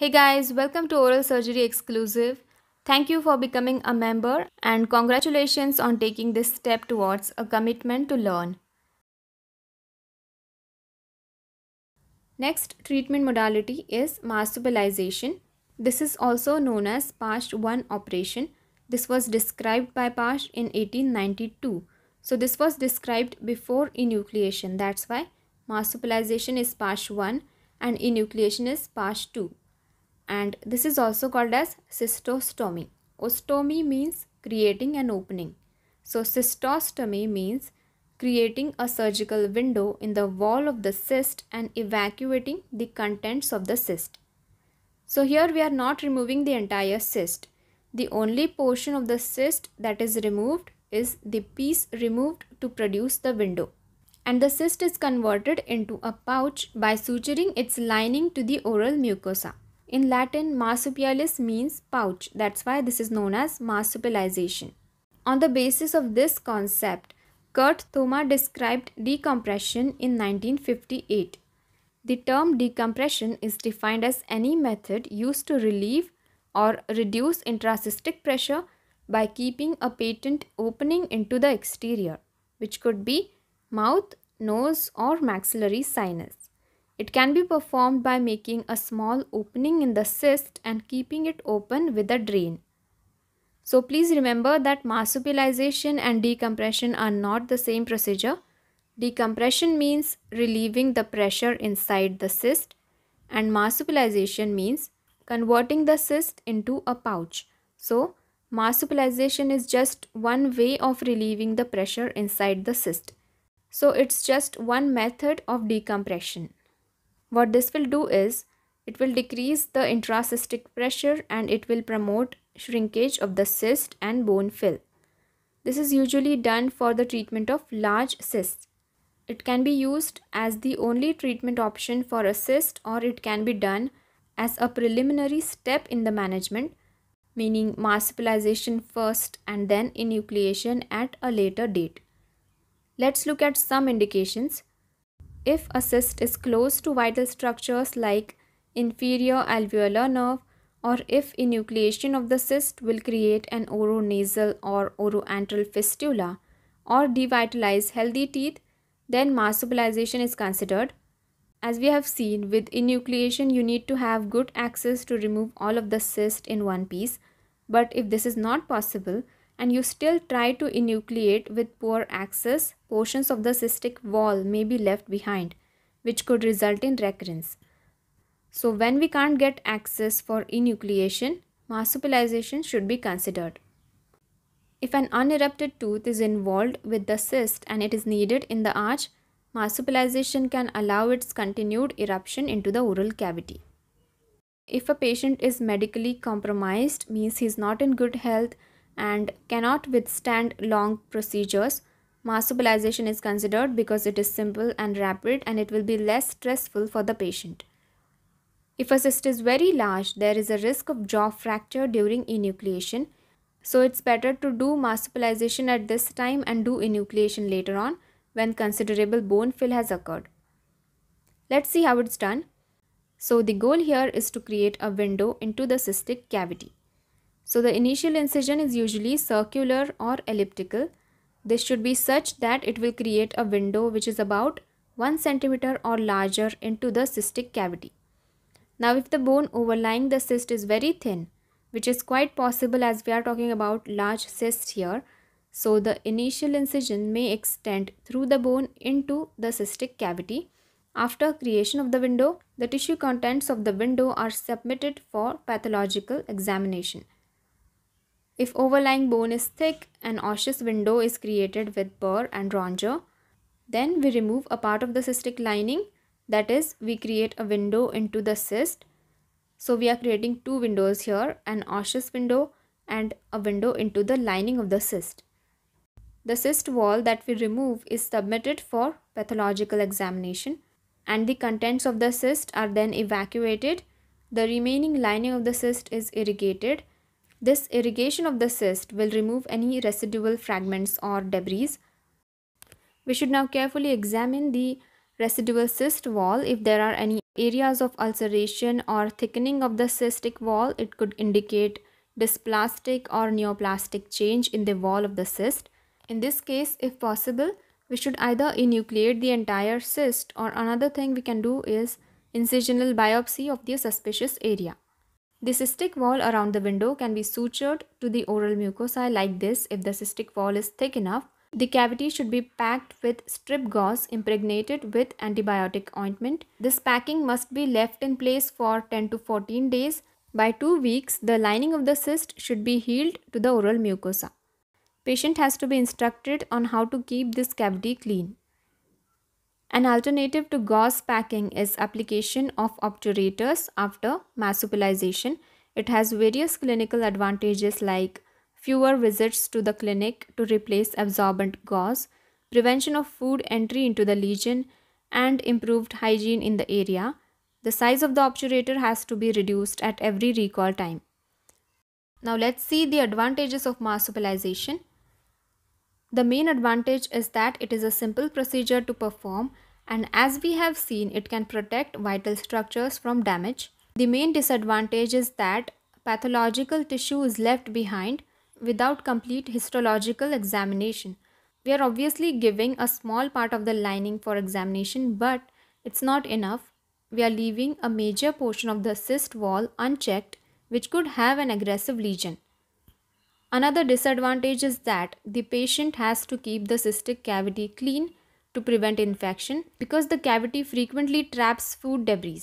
Hey guys, welcome to Oral Surgery Exclusive. Thank you for becoming a member and congratulations on taking this step towards a commitment to learn. Next treatment modality is marsupialization. This is also known as Pash 1 operation. This was described by Pash in 1892. So this was described before enucleation. That's why marsupialization is Pash 1 and enucleation is Pash 2. And this is also called as cystostomy. Ostomy means creating an opening. So cystostomy means creating a surgical window in the wall of the cyst and evacuating the contents of the cyst. So here we are not removing the entire cyst. The only portion of the cyst that is removed is the piece removed to produce the window. And the cyst is converted into a pouch by suturing its lining to the oral mucosa. In Latin, marsupialis means pouch. That's why this is known as marsupialization. On the basis of this concept, Kurt Thoma described decompression in 1958. The term decompression is defined as any method used to relieve or reduce intracystic pressure by keeping a patent opening into the exterior, which could be mouth, nose, or maxillary sinus. It can be performed by making a small opening in the cyst and keeping it open with a drain. So please remember that marsupialization and decompression are not the same procedure. Decompression means relieving the pressure inside the cyst, and marsupialization means converting the cyst into a pouch. So marsupialization is just one way of relieving the pressure inside the cyst. So it's just one method of decompression. What this will do is, it will decrease the intracystic pressure and it will promote shrinkage of the cyst and bone fill. This is usually done for the treatment of large cysts. It can be used as the only treatment option for a cyst, or it can be done as a preliminary step in the management, meaning marsupialization first and then enucleation at a later date. Let's look at some indications. If a cyst is close to vital structures like inferior alveolar nerve, or if enucleation of the cyst will create an oro-nasal or oro-antral fistula or devitalize healthy teeth, then marsupialization is considered. As we have seen, with enucleation you need to have good access to remove all of the cyst in one piece. But if this is not possible and you still try to enucleate with poor access, portions of the cystic wall may be left behind, which could result in recurrence. So when we can't get access for enucleation, marsupialization should be considered. If an unerupted tooth is involved with the cyst and it is needed in the arch, marsupialization can allow its continued eruption into the oral cavity. If a patient is medically compromised, means he is not in good health and cannot withstand long procedures, marsupialization is considered because it is simple and rapid and it will be less stressful for the patient. If a cyst is very large, there is a risk of jaw fracture during enucleation. So it's better to do marsupialization at this time and do enucleation later on when considerable bone fill has occurred. Let's see how it's done. So the goal here is to create a window into the cystic cavity. So the initial incision is usually circular or elliptical. This should be such that it will create a window which is about 1 cm or larger into the cystic cavity. Now if the bone overlying the cyst is very thin, which is quite possible as we are talking about large cysts here, so the initial incision may extend through the bone into the cystic cavity. After creation of the window, the tissue contents of the window are submitted for pathological examination. If overlying bone is thick, an osseous window is created with burr and rongeur. Then we remove a part of the cystic lining, that is, we create a window into the cyst. So we are creating two windows here, an osseous window and a window into the lining of the cyst. The cyst wall that we remove is submitted for pathological examination and the contents of the cyst are then evacuated. The remaining lining of the cyst is irrigated. This irrigation of the cyst will remove any residual fragments or debris. We should now carefully examine the residual cyst wall if there are any areas of ulceration or thickening of the cystic wall, it could indicate dysplastic or neoplastic change in the wall of the cyst. In this case, if possible, we should either enucleate the entire cyst, or another thing we can do is incisional biopsy of the suspicious area. The cystic wall around the window can be sutured to the oral mucosa like this if the cystic wall is thick enough. The cavity should be packed with strip gauze impregnated with antibiotic ointment. This packing must be left in place for 10 to 14 days. By 2 weeks, the lining of the cyst should be healed to the oral mucosa. Patient has to be instructed on how to keep this cavity clean. An alternative to gauze packing is application of obturators after marsupialization. It has various clinical advantages like fewer visits to the clinic to replace absorbent gauze, prevention of food entry into the lesion, and improved hygiene in the area. The size of the obturator has to be reduced at every recall time. Now let's see the advantages of marsupialization. The main advantage is that it is a simple procedure to perform, and as we have seen, it can protect vital structures from damage. The main disadvantage is that pathological tissue is left behind without complete histological examination. We are obviously giving a small part of the lining for examination, but it's not enough. We are leaving a major portion of the cyst wall unchecked, which could have an aggressive lesion. Another disadvantage is that the patient has to keep the cystic cavity clean to prevent infection, because the cavity frequently traps food debris.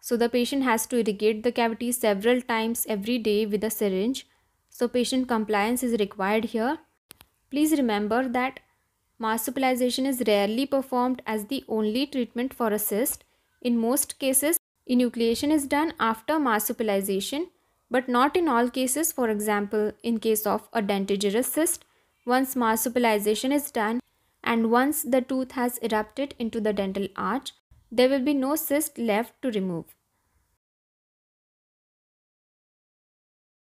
So the patient has to irrigate the cavity several times every day with a syringe. So patient compliance is required here. Please remember that marsupialization is rarely performed as the only treatment for a cyst. In most cases, enucleation is done after marsupialization, but not in all cases. For example, in case of a dentigerous cyst, once marsupialization is done and once the tooth has erupted into the dental arch, there will be no cyst left to remove.